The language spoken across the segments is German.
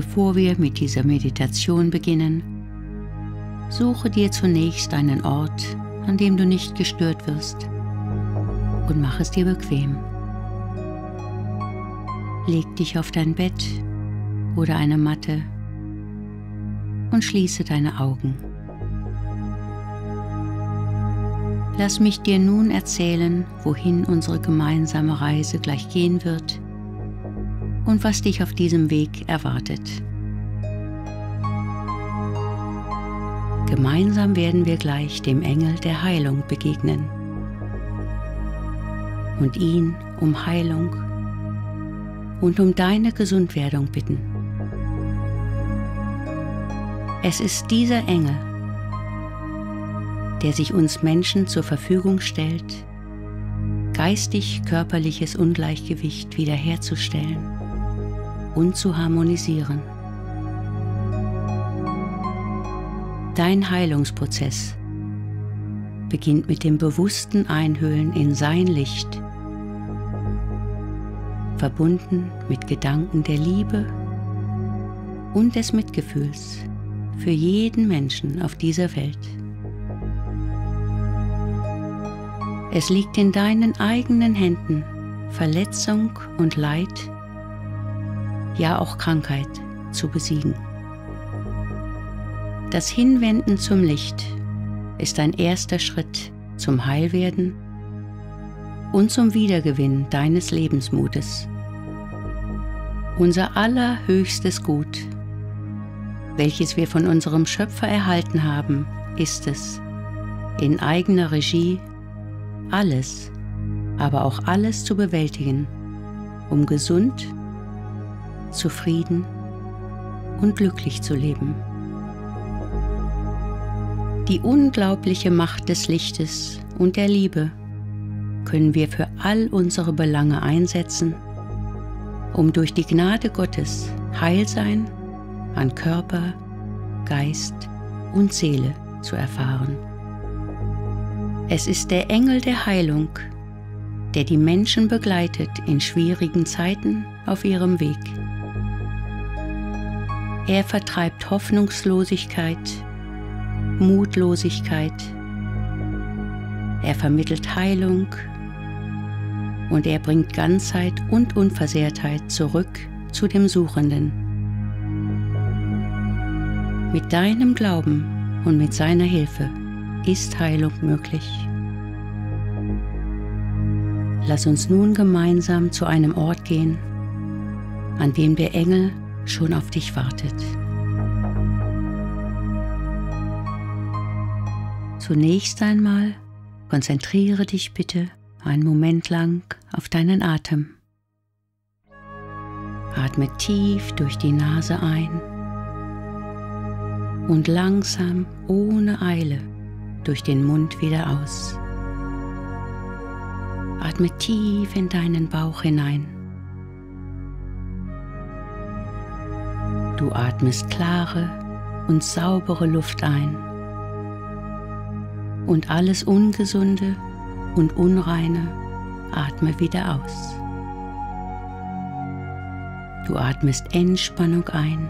bevor wir mit dieser Meditation beginnen, suche dir zunächst einen Ort, an dem du nicht gestört wirst, und mach es dir bequem. Leg dich auf dein Bett oder eine Matte und schließe deine Augen. Lass mich dir nun erzählen, wohin unsere gemeinsame Reise gleich gehen wird und was dich auf diesem Weg erwartet. Gemeinsam werden wir gleich dem Engel der Heilung begegnen und ihn um Heilung und um deine Gesundwerdung bitten. Es ist dieser Engel, der sich uns Menschen zur Verfügung stellt, geistig-körperliches Ungleichgewicht wiederherzustellen und zu harmonisieren. Dein Heilungsprozess beginnt mit dem bewussten Einhüllen in sein Licht, verbunden mit Gedanken der Liebe und des Mitgefühls für jeden Menschen auf dieser Welt. Es liegt in deinen eigenen Händen, Verletzung und Leid, ja auch Krankheit, zu besiegen. Das Hinwenden zum Licht ist ein erster Schritt zum Heilwerden und zum Wiedergewinn deines Lebensmutes. Unser allerhöchstes Gut, welches wir von unserem Schöpfer erhalten haben, ist es, in eigener Regie alles, aber auch alles zu bewältigen, um gesund, zufrieden und glücklich zu leben. Die unglaubliche Macht des Lichtes und der Liebe können wir für all unsere Belange einsetzen, um durch die Gnade Gottes Heilsein an Körper, Geist und Seele zu erfahren. Es ist der Engel der Heilung, der die Menschen begleitet in schwierigen Zeiten auf ihrem Weg. Er vertreibt Hoffnungslosigkeit, Mutlosigkeit. Er vermittelt Heilung und er bringt Ganzheit und Unversehrtheit zurück zu dem Suchenden. Mit deinem Glauben und mit seiner Hilfe ist Heilung möglich. Lass uns nun gemeinsam zu einem Ort gehen, an dem der Engel schon auf dich wartet. Zunächst einmal konzentriere dich bitte einen Moment lang auf deinen Atem. Atme tief durch die Nase ein und langsam, ohne Eile, durch den Mund wieder aus. Atme tief in deinen Bauch hinein. Du atmest klare und saubere Luft ein und alles Ungesunde und Unreine atme wieder aus. Du atmest Entspannung ein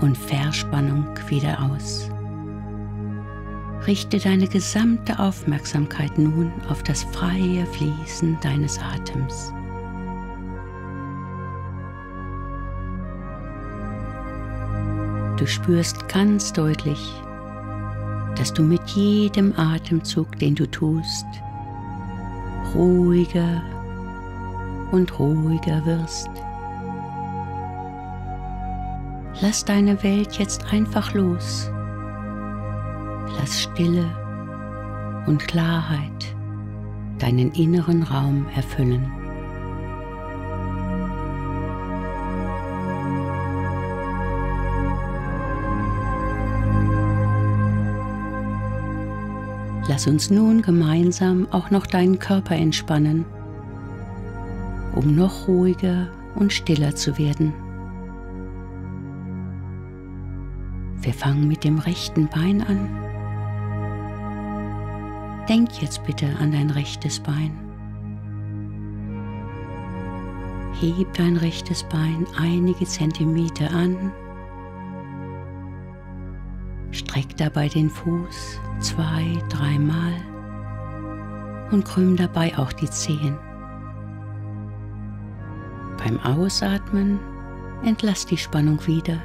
und Verspannung wieder aus. Richte deine gesamte Aufmerksamkeit nun auf das freie Fließen deines Atems. Du spürst ganz deutlich, dass du mit jedem Atemzug, den du tust, ruhiger und ruhiger wirst. Lass deine Welt jetzt einfach los. Lass Stille und Klarheit deinen inneren Raum erfüllen. Lass uns nun gemeinsam auch noch deinen Körper entspannen, um noch ruhiger und stiller zu werden. Wir fangen mit dem rechten Bein an. Denk jetzt bitte an dein rechtes Bein. Heb dein rechtes Bein einige Zentimeter an. Streck dabei den Fuß 2-3 Mal und krümm dabei auch die Zehen. Beim Ausatmen entlass die Spannung wieder,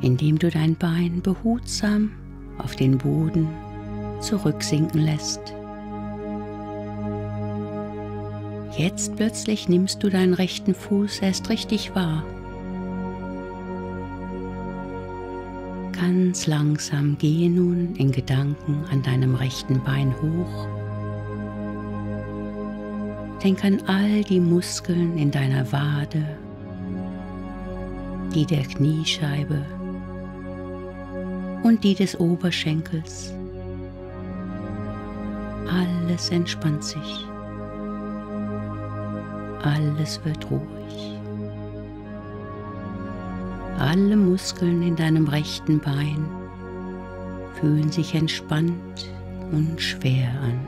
indem du dein Bein behutsam auf den Boden zurücksinken lässt. Jetzt plötzlich nimmst du deinen rechten Fuß erst richtig wahr. Ganz langsam gehe nun in Gedanken an deinem rechten Bein hoch. Denk an all die Muskeln in deiner Wade, die der Kniescheibe und die des Oberschenkels. Alles entspannt sich. Alles wird ruhig. Alle Muskeln in deinem rechten Bein fühlen sich entspannt und schwer an.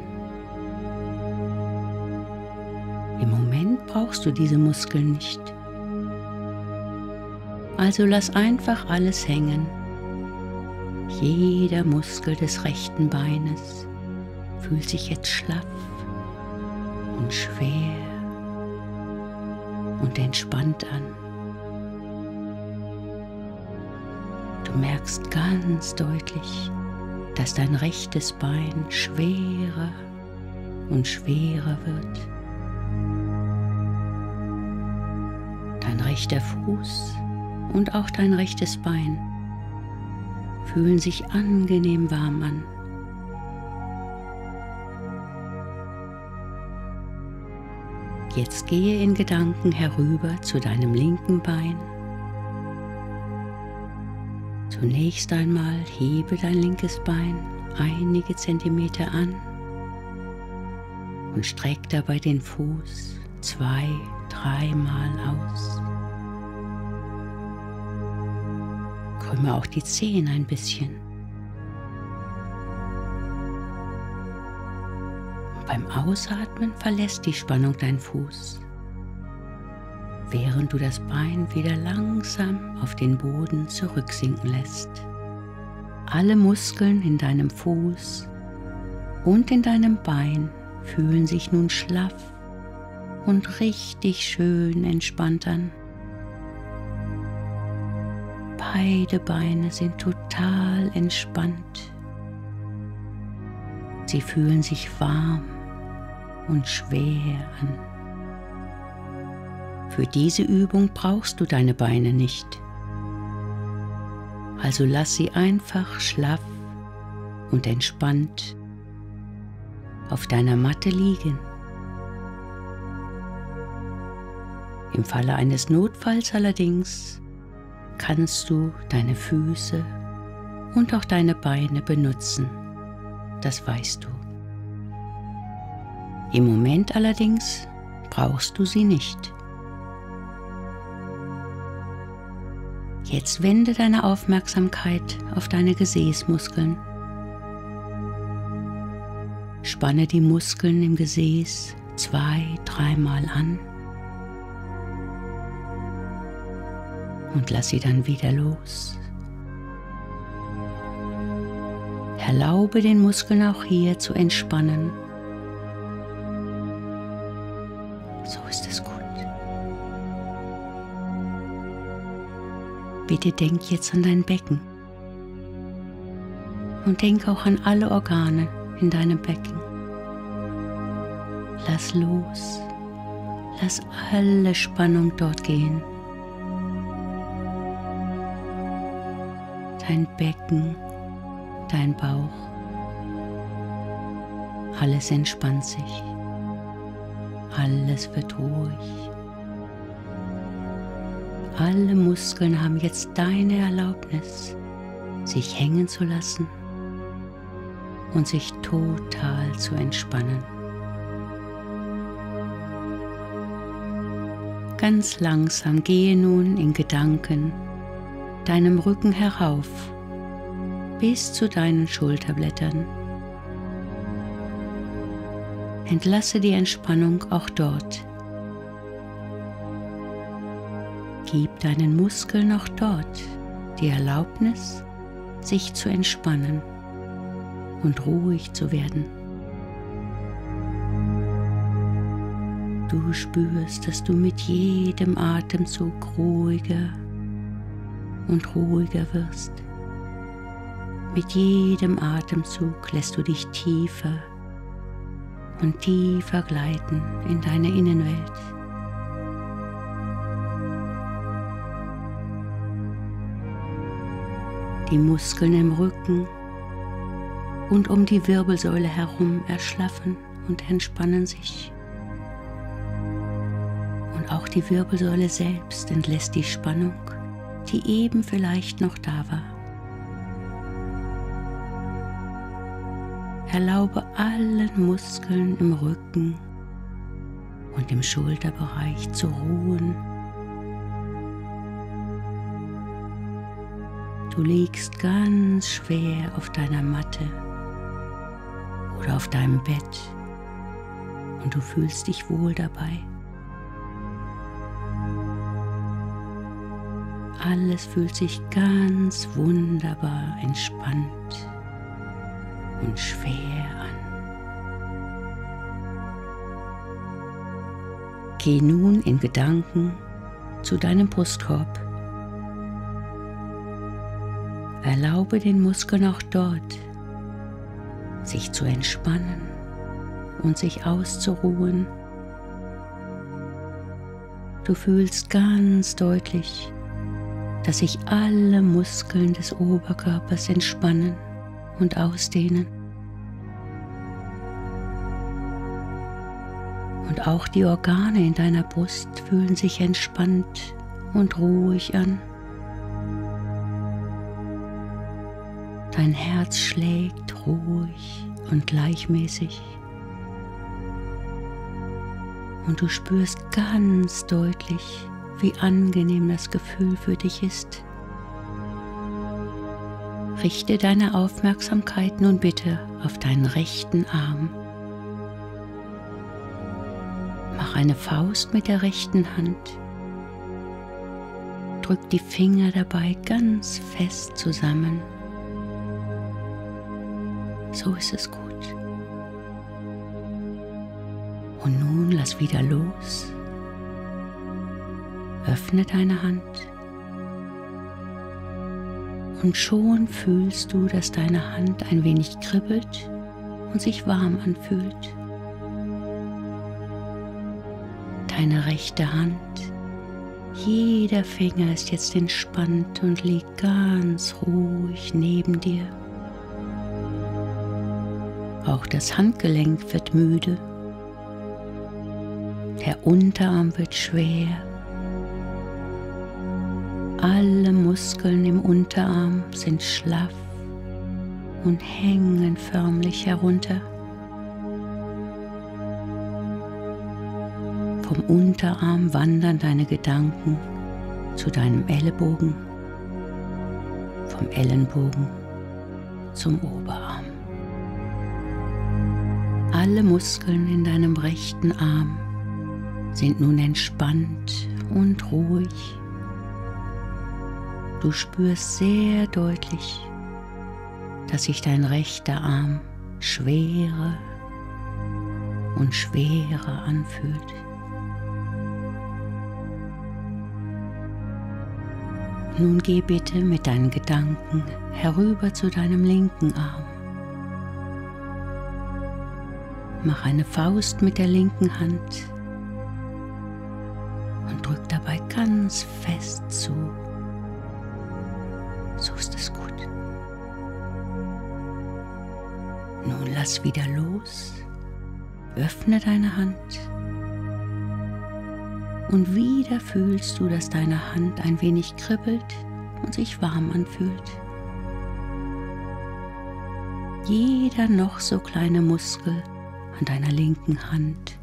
Im Moment brauchst du diese Muskeln nicht. Also lass einfach alles hängen. Jeder Muskel des rechten Beines fühlt sich jetzt schlaff und schwer und entspannt an. Du merkst ganz deutlich, dass dein rechtes Bein schwerer und schwerer wird. Dein rechter Fuß und auch dein rechtes Bein fühlen sich angenehm warm an. Jetzt gehe in Gedanken herüber zu deinem linken Bein. Zunächst einmal hebe dein linkes Bein einige Zentimeter an und streck dabei den Fuß 2-3 Mal aus. Krümme auch die Zehen ein bisschen. Beim Ausatmen verlässt die Spannung dein Fuß, während du das Bein wieder langsam auf den Boden zurücksinken lässt. Alle Muskeln in deinem Fuß und in deinem Bein fühlen sich nun schlaff und richtig schön entspannt an. Beide Beine sind total entspannt. Sie fühlen sich warm und schwer an. Für diese Übung brauchst du deine Beine nicht. Also lass sie einfach schlaff und entspannt auf deiner Matte liegen. Im Falle eines Notfalls allerdings kannst du deine Füße und auch deine Beine benutzen. Das weißt du. Im Moment allerdings brauchst du sie nicht. Jetzt wende deine Aufmerksamkeit auf deine Gesäßmuskeln. Spanne die Muskeln im Gesäß 2-3 Mal an und lass sie dann wieder los. Erlaube den Muskeln auch hier zu entspannen. So ist es gut. Bitte denk jetzt an dein Becken. Und denk auch an alle Organe in deinem Becken. Lass los. Lass alle Spannung dort gehen. Dein Becken, dein Bauch, alles entspannt sich, alles wird ruhig. Alle Muskeln haben jetzt deine Erlaubnis, sich hängen zu lassen und sich total zu entspannen. Ganz langsam gehe nun in Gedanken deinem Rücken herauf, bis zu deinen Schulterblättern. Entlasse die Entspannung auch dort, Gib deinen Muskeln auch dort die Erlaubnis, sich zu entspannen und ruhig zu werden. Du spürst, dass du mit jedem Atemzug ruhiger und ruhiger wirst. Mit jedem Atemzug lässt du dich tiefer und tiefer gleiten in deine Innenwelt. Die Muskeln im Rücken und um die Wirbelsäule herum erschlaffen und entspannen sich. Und auch die Wirbelsäule selbst entlässt die Spannung, die eben vielleicht noch da war. Erlaube allen Muskeln im Rücken und im Schulterbereich zu ruhen. Du liegst ganz schwer auf deiner Matte oder auf deinem Bett und du fühlst dich wohl dabei. Alles fühlt sich ganz wunderbar entspannt und schwer an. Geh nun in Gedanken zu deinem Brustkorb. Erlaube den Muskeln auch dort, sich zu entspannen und sich auszuruhen. Du fühlst ganz deutlich, dass sich alle Muskeln des Oberkörpers entspannen und ausdehnen. Und auch die Organe in deiner Brust fühlen sich entspannt und ruhig an. Dein Herz schlägt ruhig und gleichmäßig. Und du spürst ganz deutlich, wie angenehm das Gefühl für dich ist. Richte deine Aufmerksamkeit nun bitte auf deinen rechten Arm. Mach eine Faust mit der rechten Hand. Drück die Finger dabei ganz fest zusammen. So ist es gut. Und nun lass wieder los. Öffne deine Hand. Und schon fühlst du, dass deine Hand ein wenig kribbelt und sich warm anfühlt. Deine rechte Hand. Jeder Finger ist jetzt entspannt und liegt ganz ruhig neben dir. Auch das Handgelenk wird müde. Der Unterarm wird schwer. Alle Muskeln im Unterarm sind schlaff und hängen förmlich herunter. Vom Unterarm wandern deine Gedanken zu deinem Ellenbogen, vom Ellenbogen zum Oberarm. Alle Muskeln in deinem rechten Arm sind nun entspannt und ruhig. Du spürst sehr deutlich, dass sich dein rechter Arm schwerer und schwerer anfühlt. Nun geh bitte mit deinen Gedanken herüber zu deinem linken Arm. Mach eine Faust mit der linken Hand und drück dabei ganz fest zu. So ist es gut. Nun lass wieder los, öffne deine Hand und wieder fühlst du, dass deine Hand ein wenig kribbelt und sich warm anfühlt. Jeder noch so kleine Muskel an deiner linken Hand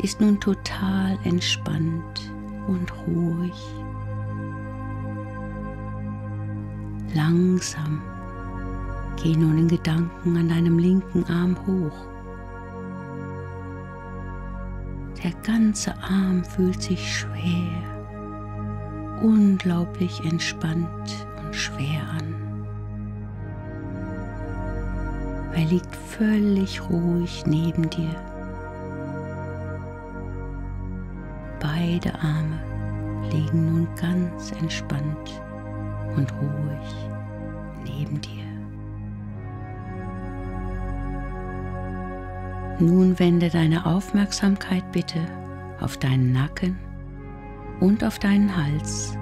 ist nun total entspannt und ruhig. Langsam geh nun in Gedanken an deinem linken Arm hoch. Der ganze Arm fühlt sich schwer unglaublich entspannt und schwer an. Er liegt völlig ruhig neben dir. Beide Arme liegen nun ganz entspannt und ruhig neben dir. Nun wende deine Aufmerksamkeit bitte auf deinen Nacken und auf deinen Hals.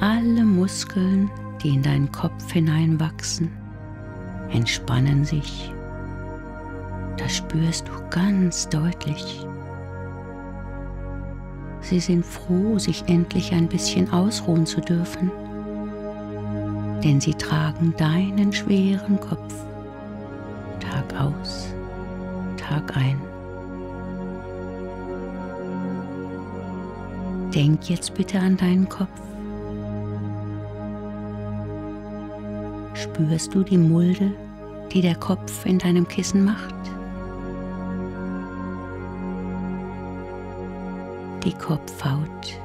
Alle Muskeln, die in deinen Kopf hineinwachsen, entspannen sich. Das spürst du ganz deutlich. Sie sind froh, sich endlich ein bisschen ausruhen zu dürfen, denn sie tragen deinen schweren Kopf Tag aus, Tag ein. Denk jetzt bitte an deinen Kopf. Spürst du die Mulde, die der Kopf in deinem Kissen macht? Die Kopfhaut,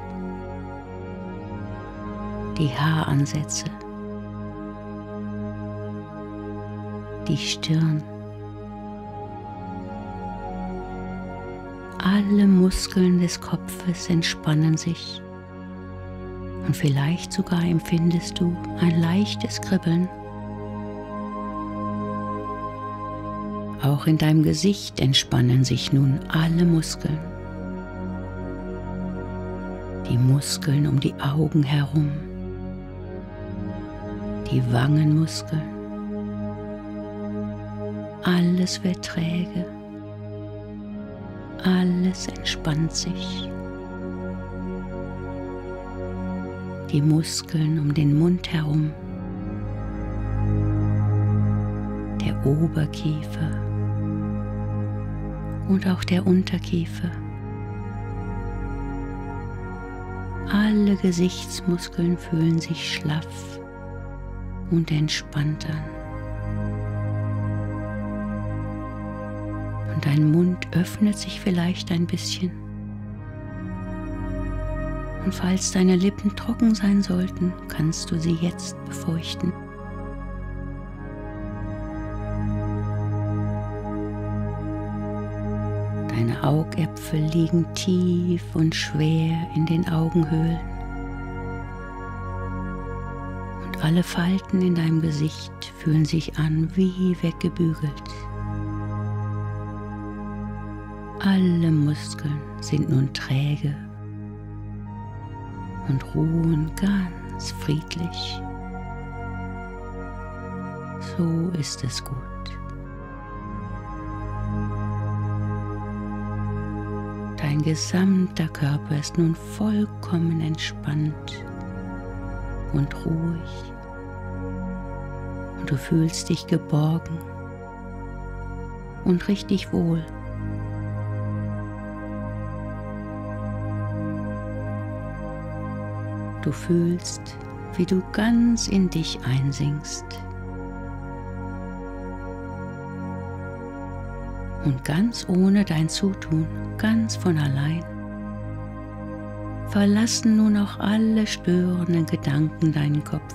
die Haaransätze, die Stirn. Alle Muskeln des Kopfes entspannen sich und vielleicht sogar empfindest du ein leichtes Kribbeln. Auch in deinem Gesicht entspannen sich nun alle Muskeln. Die Muskeln um die Augen herum, die Wangenmuskeln. Alles wird träge, alles entspannt sich. Die Muskeln um den Mund herum, der Oberkiefer und auch der Unterkiefer. Alle Gesichtsmuskeln fühlen sich schlaff und entspannt an. Und dein Mund öffnet sich vielleicht ein bisschen. Und falls deine Lippen trocken sein sollten, kannst du sie jetzt befeuchten. Deine Augäpfel liegen tief und schwer in den Augenhöhlen und alle Falten in deinem Gesicht fühlen sich an wie weggebügelt. Alle Muskeln sind nun träge und ruhen ganz friedlich. So ist es gut. Dein gesamter Körper ist nun vollkommen entspannt und ruhig und du fühlst dich geborgen und richtig wohl. Du fühlst, wie du ganz in dich einsinkst und ganz ohne dein Zutun, ganz von allein, verlassen nun auch alle störenden Gedanken deinen Kopf.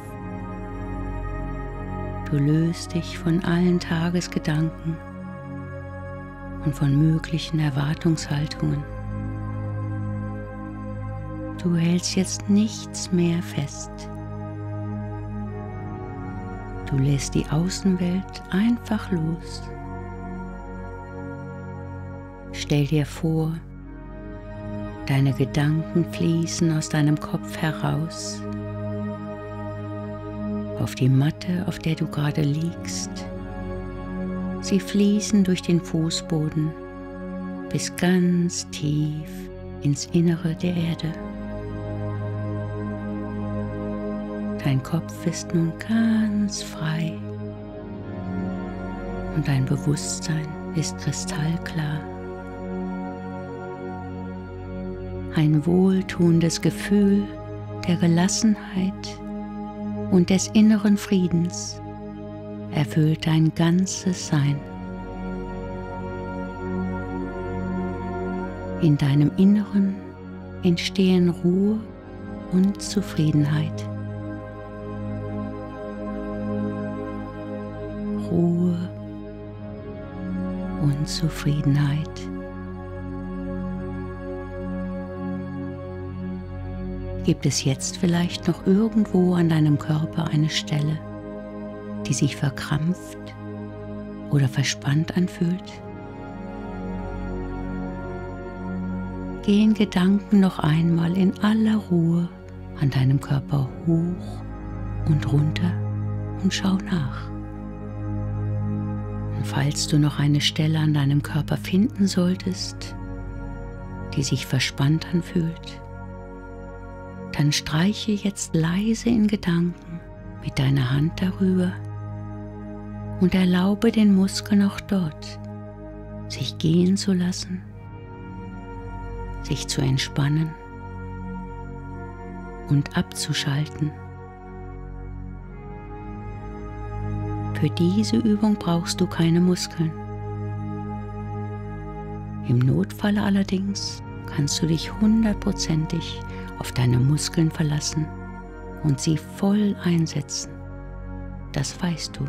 Du löst dich von allen Tagesgedanken und von möglichen Erwartungshaltungen. Du hältst jetzt nichts mehr fest. Du lässt die Außenwelt einfach los. Stell dir vor, deine Gedanken fließen aus deinem Kopf heraus, auf die Matte, auf der du gerade liegst. Sie fließen durch den Fußboden bis ganz tief ins Innere der Erde. Dein Kopf ist nun ganz frei und dein Bewusstsein ist kristallklar. Ein wohltuendes Gefühl der Gelassenheit und des inneren Friedens erfüllt dein ganzes Sein. In deinem Inneren entstehen Ruhe und Zufriedenheit. Ruhe und Zufriedenheit. Gibt es jetzt vielleicht noch irgendwo an deinem Körper eine Stelle, die sich verkrampft oder verspannt anfühlt? Geh in Gedanken noch einmal in aller Ruhe an deinem Körper hoch und runter und schau nach. Und falls du noch eine Stelle an deinem Körper finden solltest, die sich verspannt anfühlt, dann streiche jetzt leise in Gedanken mit deiner Hand darüber und erlaube den Muskeln auch dort, sich gehen zu lassen, sich zu entspannen und abzuschalten. Für diese Übung brauchst du keine Muskeln. Im Notfall allerdings kannst du dich hundertprozentig auf deine Muskeln verlassen und sie voll einsetzen. Das weißt du.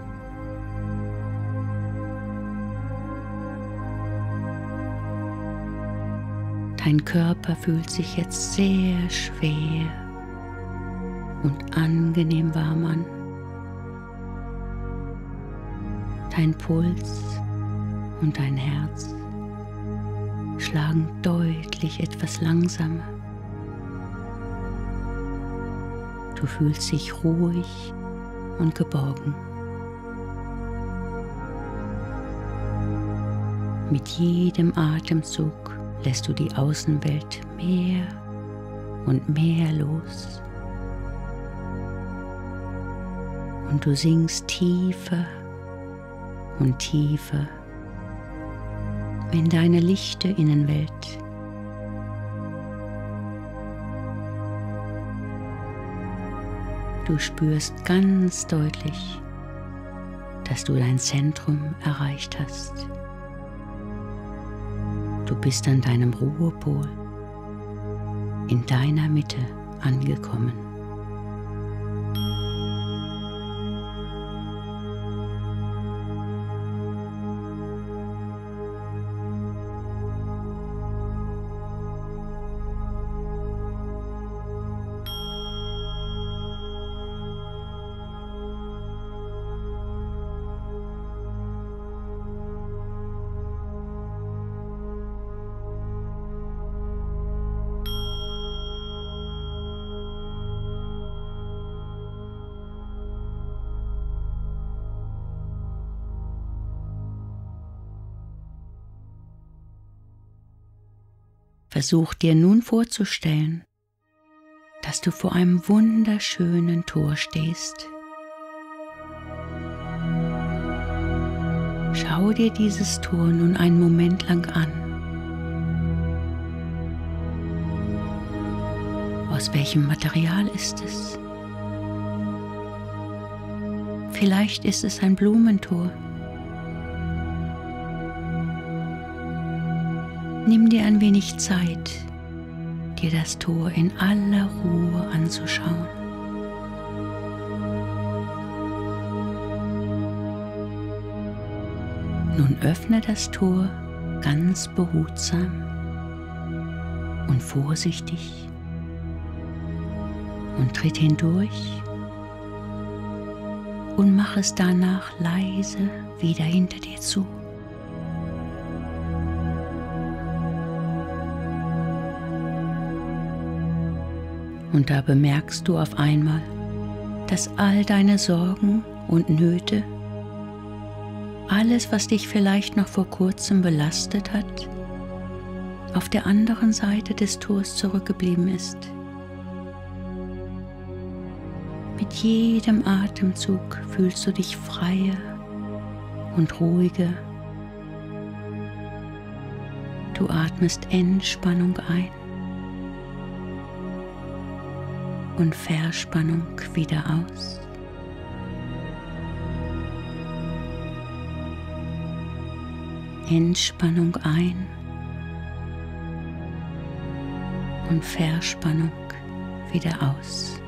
Dein Körper fühlt sich jetzt sehr schwer und angenehm warm an. Dein Puls und dein Herz schlagen deutlich etwas langsamer. Du fühlst dich ruhig und geborgen. Mit jedem Atemzug lässt du die Außenwelt mehr und mehr los. Und du sinkst tiefer und tiefer in deine lichte Innenwelt. Du spürst ganz deutlich, dass du dein Zentrum erreicht hast. Du bist an deinem Ruhepol, in deiner Mitte angekommen. Versuch dir nun vorzustellen, dass du vor einem wunderschönen Tor stehst. Schau dir dieses Tor nun einen Moment lang an. Aus welchem Material ist es? Vielleicht ist es ein Blumentor. Nimm dir ein wenig Zeit, dir das Tor in aller Ruhe anzuschauen. Nun öffne das Tor ganz behutsam und vorsichtig und tritt hindurch und mach es danach leise wieder hinter dir zu. Und da bemerkst du auf einmal, dass all deine Sorgen und Nöte, alles, was dich vielleicht noch vor kurzem belastet hat, auf der anderen Seite des Tors zurückgeblieben ist. Mit jedem Atemzug fühlst du dich freier und ruhiger. Du atmest Entspannung ein und Verspannung wieder aus. Entspannung ein und Verspannung wieder aus.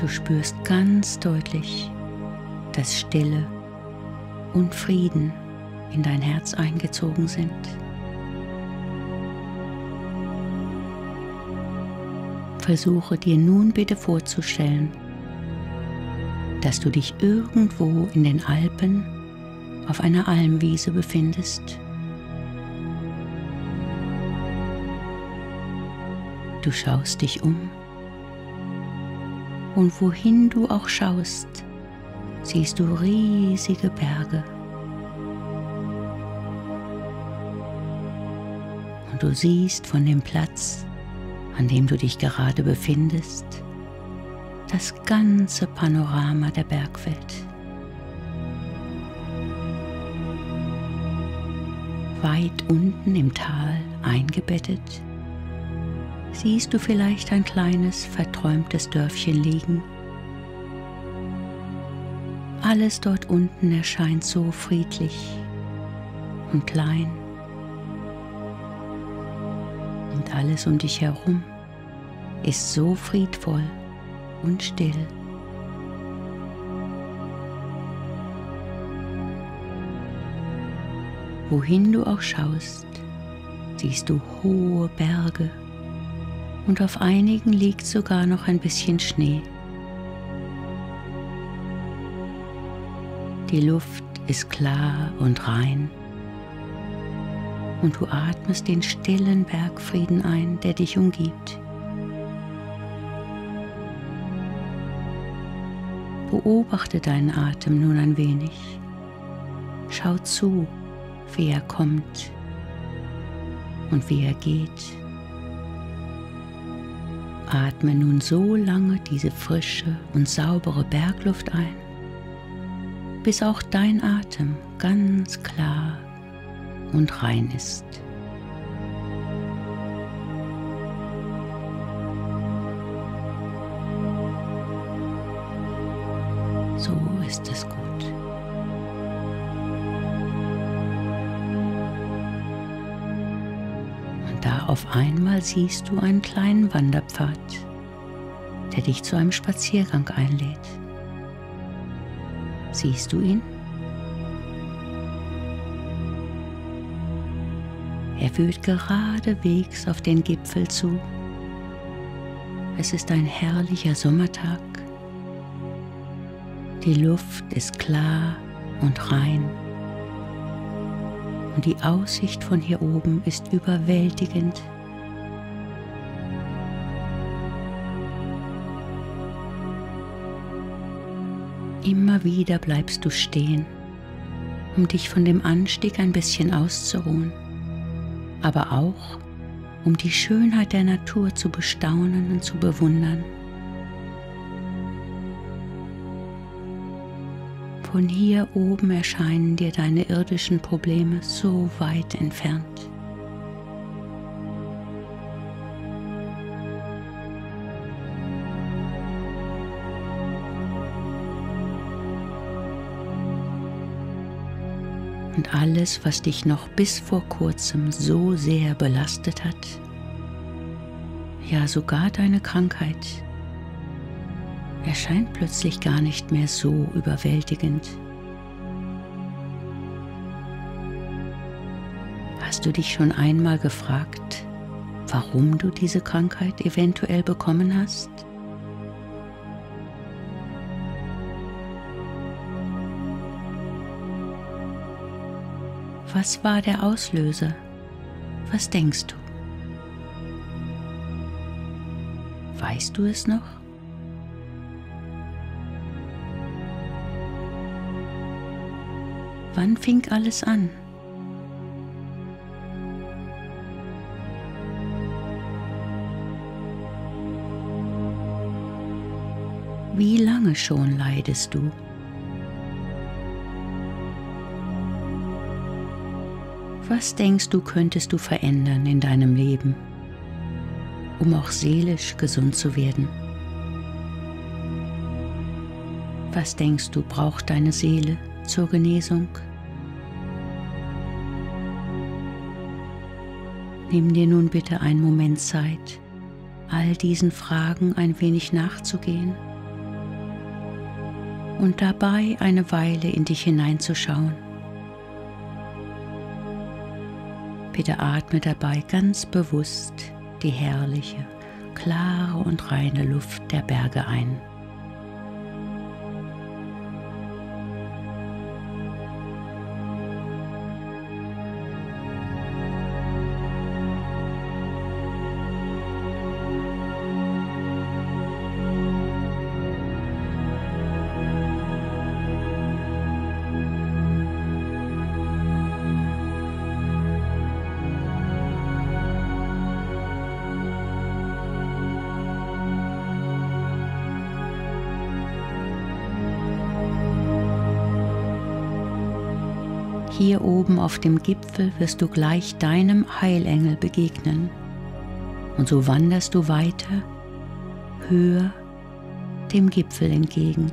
Du spürst ganz deutlich, dass Stille und Frieden in dein Herz eingezogen sind. Versuche dir nun bitte vorzustellen, dass du dich irgendwo in den Alpen auf einer Almwiese befindest. Du schaust dich um. Und wohin du auch schaust, siehst du riesige Berge. Und du siehst von dem Platz, an dem du dich gerade befindest, das ganze Panorama der Bergwelt. Weit unten im Tal eingebettet, siehst du vielleicht ein kleines, verträumtes Dörfchen liegen. Alles dort unten erscheint so friedlich und klein. Und alles um dich herum ist so friedvoll und still. Wohin du auch schaust, siehst du hohe Berge. Und auf einigen liegt sogar noch ein bisschen Schnee. Die Luft ist klar und rein. Und du atmest den stillen Bergfrieden ein, der dich umgibt. Beobachte deinen Atem nun ein wenig. Schau zu, wie er kommt und wie er geht. Atme nun so lange diese frische und saubere Bergluft ein, bis auch dein Atem ganz klar und rein ist. So ist es gut. Auf einmal siehst du einen kleinen Wanderpfad, der dich zu einem Spaziergang einlädt. Siehst du ihn? Er führt geradewegs auf den Gipfel zu. Es ist ein herrlicher Sommertag. Die Luft ist klar und rein. Und die Aussicht von hier oben ist überwältigend. Immer wieder bleibst du stehen, um dich von dem Anstieg ein bisschen auszuruhen, aber auch, um die Schönheit der Natur zu bestaunen und zu bewundern. Von hier oben erscheinen dir deine irdischen Probleme so weit entfernt. Und alles, was dich noch bis vor kurzem so sehr belastet hat, ja sogar deine Krankheit, erscheint plötzlich gar nicht mehr so überwältigend. Hast du dich schon einmal gefragt, warum du diese Krankheit eventuell bekommen hast? Was war der Auslöser? Was denkst du? Weißt du es noch? Wann fing alles an? Wie lange schon leidest du? Was denkst du, könntest du verändern in deinem Leben, um auch seelisch gesund zu werden? Was denkst du, braucht deine Seele zur Genesung? Nimm dir nun bitte einen Moment Zeit, all diesen Fragen ein wenig nachzugehen und dabei eine Weile in dich hineinzuschauen. Bitte atme dabei ganz bewusst die herrliche, klare und reine Luft der Berge ein. Hier oben auf dem Gipfel wirst du gleich deinem Heilengel begegnen. Und so wanderst du weiter, höher, dem Gipfel entgegen.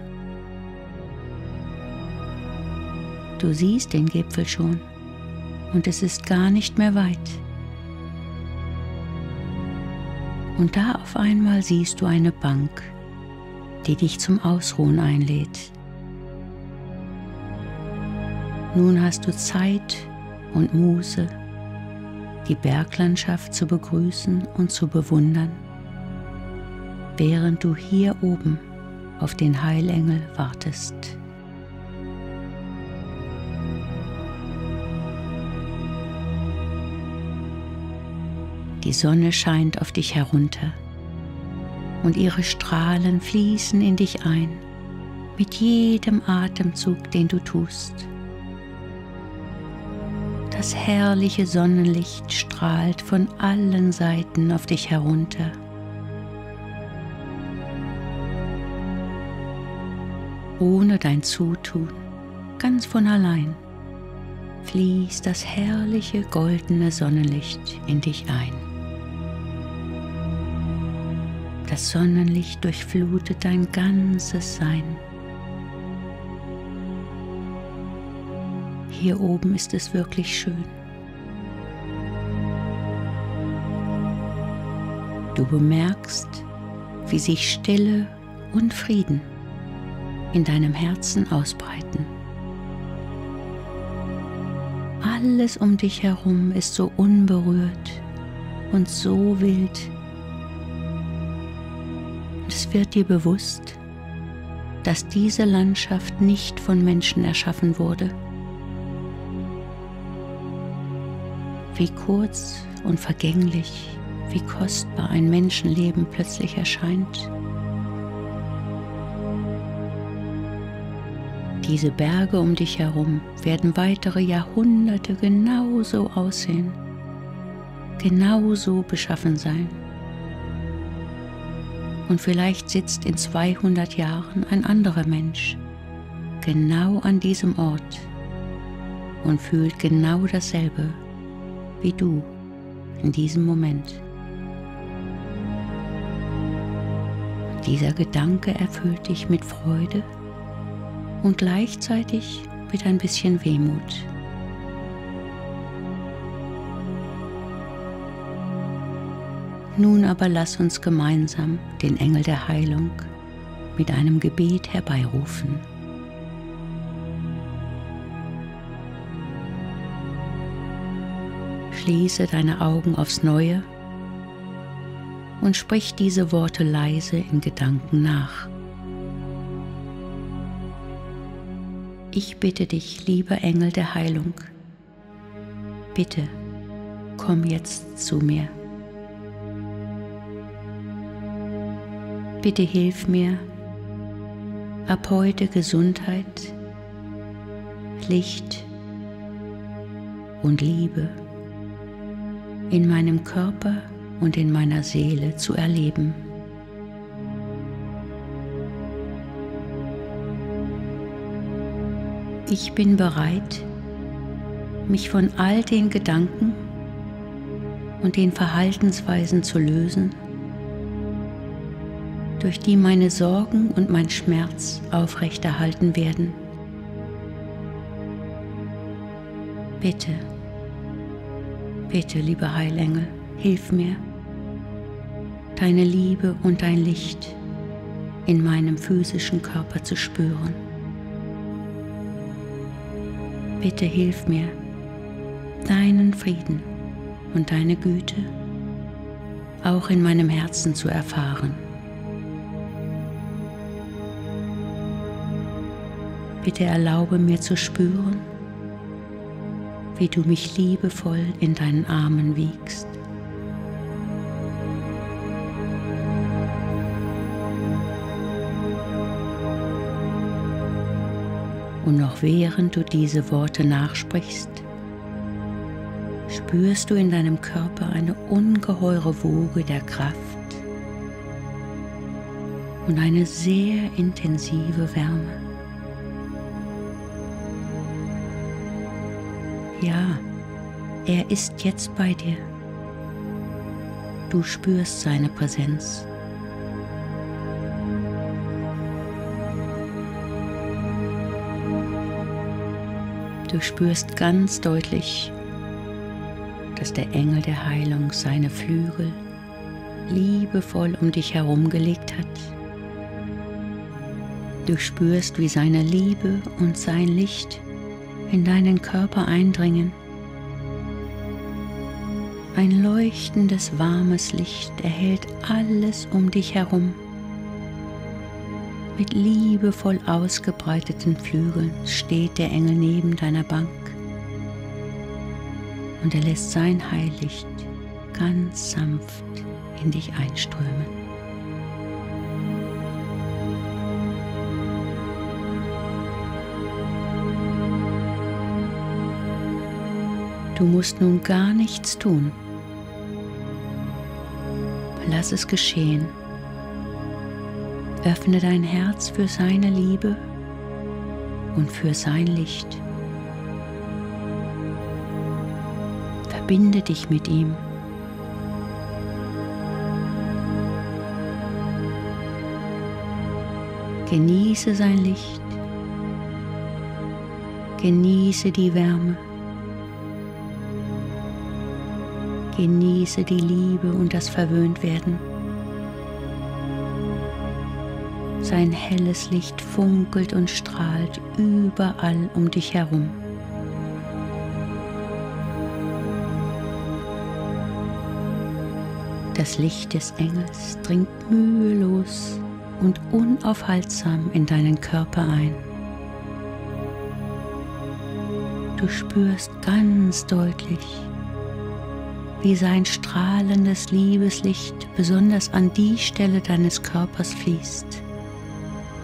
Du siehst den Gipfel schon und es ist gar nicht mehr weit. Und da auf einmal siehst du eine Bank, die dich zum Ausruhen einlädt. Nun hast du Zeit und Muße, die Berglandschaft zu begrüßen und zu bewundern, während du hier oben auf den Heilengel wartest. Die Sonne scheint auf dich herunter und ihre Strahlen fließen in dich ein, mit jedem Atemzug, den du tust. Das herrliche Sonnenlicht strahlt von allen Seiten auf dich herunter. Ohne dein Zutun, ganz von allein, fließt das herrliche goldene Sonnenlicht in dich ein. Das Sonnenlicht durchflutet dein ganzes Sein. Hier oben ist es wirklich schön. Du bemerkst, wie sich Stille und Frieden in deinem Herzen ausbreiten. Alles um dich herum ist so unberührt und so wild. Es wird dir bewusst, dass diese Landschaft nicht von Menschen erschaffen wurde. Wie kurz und vergänglich, wie kostbar ein Menschenleben plötzlich erscheint. Diese Berge um dich herum werden weitere Jahrhunderte genauso aussehen, genauso beschaffen sein. Und vielleicht sitzt in 200 Jahren ein anderer Mensch genau an diesem Ort und fühlt genau dasselbe wie du in diesem Moment. Dieser Gedanke erfüllt dich mit Freude und gleichzeitig mit ein bisschen Wehmut. Nun aber lass uns gemeinsam den Engel der Heilung mit einem Gebet herbeirufen. Schließe deine Augen aufs Neue und sprich diese Worte leise in Gedanken nach. Ich bitte dich, lieber Engel der Heilung, bitte komm jetzt zu mir. Bitte hilf mir, ab heute Gesundheit, Licht und Liebe in meinem Körper und in meiner Seele zu erleben. Ich bin bereit, mich von all den Gedanken und den Verhaltensweisen zu lösen, durch die meine Sorgen und mein Schmerz aufrechterhalten werden. Bitte Bitte, lieber Heilengel, hilf mir, deine Liebe und dein Licht in meinem physischen Körper zu spüren. Bitte hilf mir, deinen Frieden und deine Güte auch in meinem Herzen zu erfahren. Bitte erlaube mir zu spüren, wie du mich liebevoll in deinen Armen wiegst. Und noch während du diese Worte nachsprichst, spürst du in deinem Körper eine ungeheure Woge der Kraft und eine sehr intensive Wärme. Ja, er ist jetzt bei dir. Du spürst seine Präsenz. Du spürst ganz deutlich, dass der Engel der Heilung seine Flügel liebevoll um dich herumgelegt hat. Du spürst, wie seine Liebe und sein Licht in deinen Körper eindringen. Ein leuchtendes, warmes Licht erhellt alles um dich herum. Mit liebevoll ausgebreiteten Flügeln steht der Engel neben deiner Bank und er lässt sein Heillicht ganz sanft in dich einströmen. Du musst nun gar nichts tun. Lass es geschehen. Öffne dein Herz für seine Liebe und für sein Licht. Verbinde dich mit ihm. Genieße sein Licht. Genieße die Wärme. Genieße die Liebe und das Verwöhntwerden. Sein helles Licht funkelt und strahlt überall um dich herum. Das Licht des Engels dringt mühelos und unaufhaltsam in deinen Körper ein. Du spürst ganz deutlich, wie sein strahlendes Liebeslicht besonders an die Stelle deines Körpers fließt,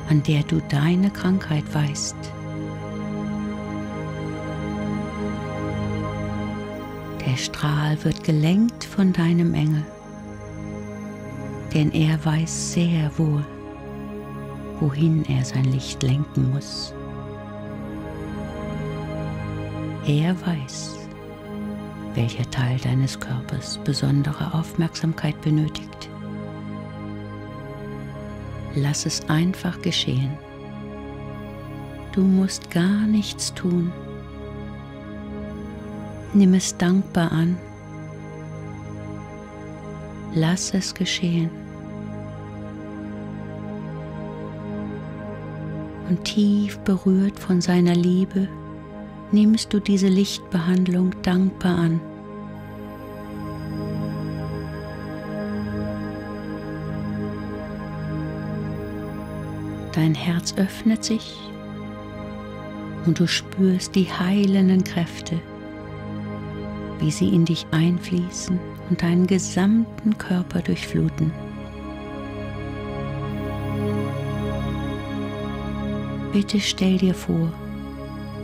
an der du deine Krankheit weißt. Der Strahl wird gelenkt von deinem Engel, denn er weiß sehr wohl, wohin er sein Licht lenken muss. Er weiß, welcher Teil deines Körpers besondere Aufmerksamkeit benötigt. Lass es einfach geschehen. Du musst gar nichts tun. Nimm es dankbar an. Lass es geschehen. Und tief berührt von seiner Liebe, nimmst du diese Lichtbehandlung dankbar an. Dein Herz öffnet sich und du spürst die heilenden Kräfte, wie sie in dich einfließen und deinen gesamten Körper durchfluten. Bitte stell dir vor,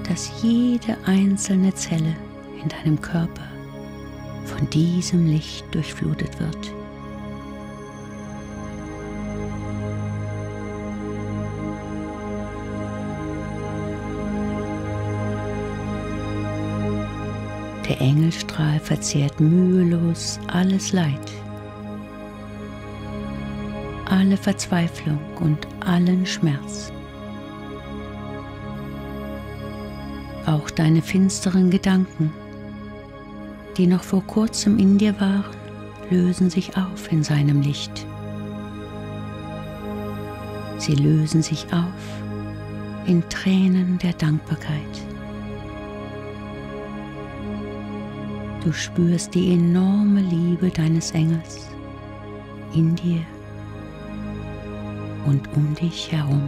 dass jede einzelne Zelle in deinem Körper von diesem Licht durchflutet wird. Der Engelstrahl verzehrt mühelos alles Leid, alle Verzweiflung und allen Schmerz. Auch deine finsteren Gedanken, die noch vor kurzem in dir waren, lösen sich auf in seinem Licht. Sie lösen sich auf in Tränen der Dankbarkeit. Du spürst die enorme Liebe deines Engels in dir und um dich herum.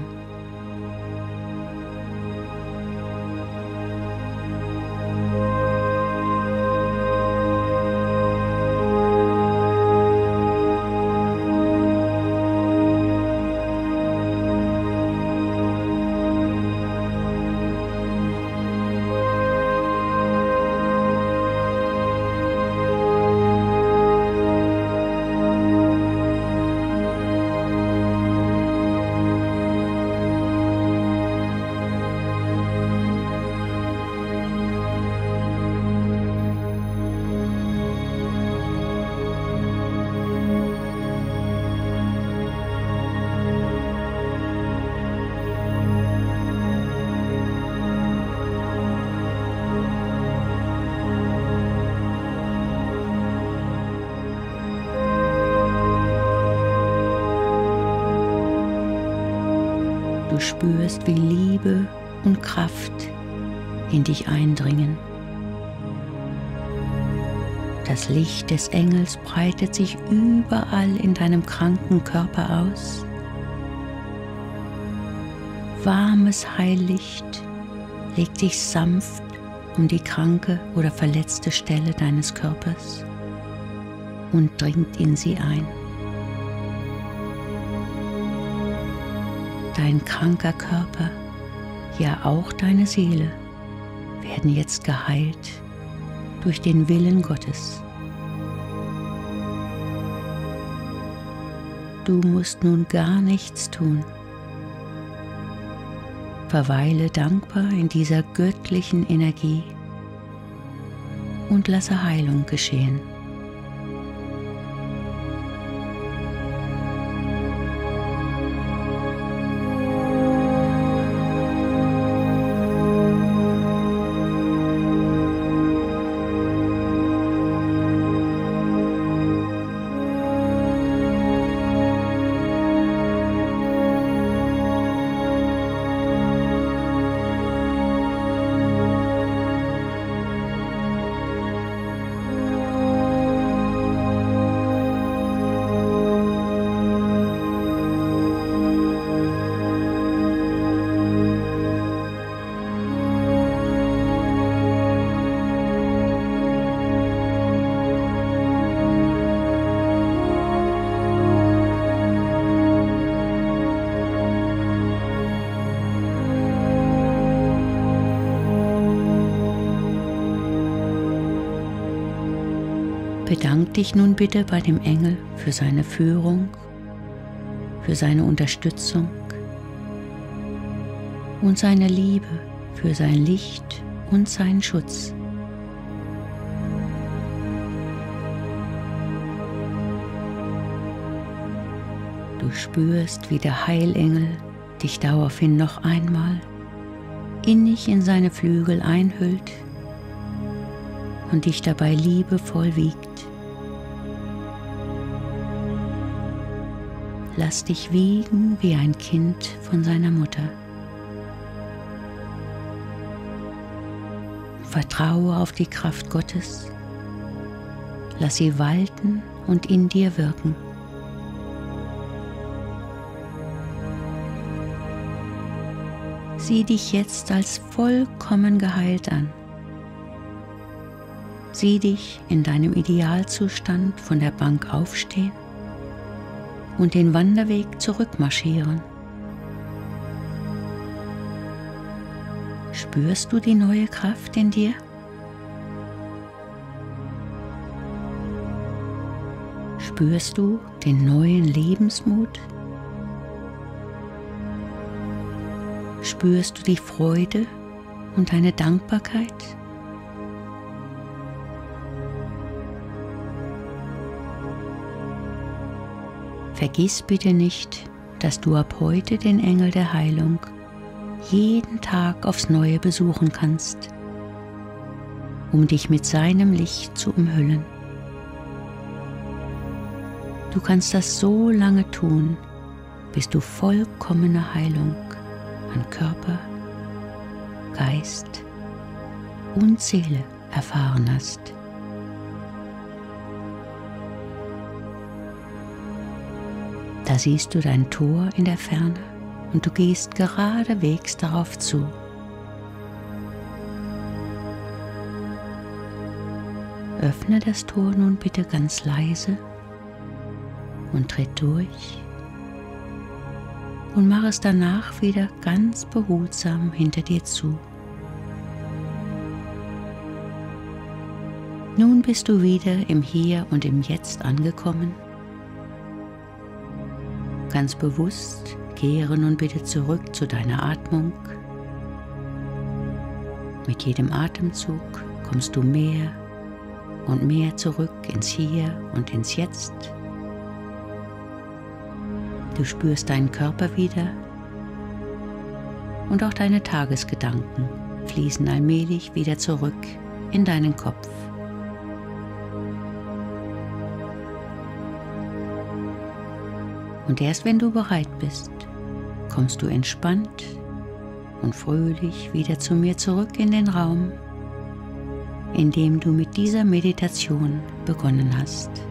Du spürst, wie Liebe und Kraft in dich eindringen. Das Licht des Engels breitet sich überall in deinem kranken Körper aus. Warmes Heillicht legt sich sanft um die kranke oder verletzte Stelle deines Körpers und dringt in sie ein. Dein kranker Körper, ja auch deine Seele, werden jetzt geheilt durch den Willen Gottes. Du musst nun gar nichts tun. Verweile dankbar in dieser göttlichen Energie und lasse Heilung geschehen. Bedank dich nun bitte bei dem Engel für seine Führung, für seine Unterstützung und seine Liebe, für sein Licht und seinen Schutz. Du spürst, wie der Heilengel dich daraufhin noch einmal innig in seine Flügel einhüllt und dich dabei liebevoll wiegt. Lass dich wiegen wie ein Kind von seiner Mutter. Vertraue auf die Kraft Gottes. Lass sie walten und in dir wirken. Sieh dich jetzt als vollkommen geheilt an. Sieh dich in deinem Idealzustand von der Bank aufstehen und den Wanderweg zurückmarschieren. Spürst du die neue Kraft in dir? Spürst du den neuen Lebensmut? Spürst du die Freude und deine Dankbarkeit? Vergiss bitte nicht, dass du ab heute den Engel der Heilung jeden Tag aufs Neue besuchen kannst um dich mit seinem Licht zu umhüllen. Du kannst das so lange tun, bis du vollkommene Heilung an Körper, Geist und Seele erfahren hast. Da siehst du dein Tor in der Ferne und du gehst geradewegs darauf zu. Öffne das Tor nun bitte ganz leise und tritt durch und mach es danach wieder ganz behutsam hinter dir zu. Nun bist du wieder im Hier und im Jetzt angekommen. Ganz bewusst kehre nun bitte zurück zu deiner Atmung. Mit jedem Atemzug kommst du mehr und mehr zurück ins Hier und ins Jetzt. Du spürst deinen Körper wieder und auch deine Tagesgedanken fließen allmählich wieder zurück in deinen Kopf. Und erst wenn du bereit bist, kommst du entspannt und fröhlich wieder zu mir zurück in den Raum, in dem du mit dieser Meditation begonnen hast.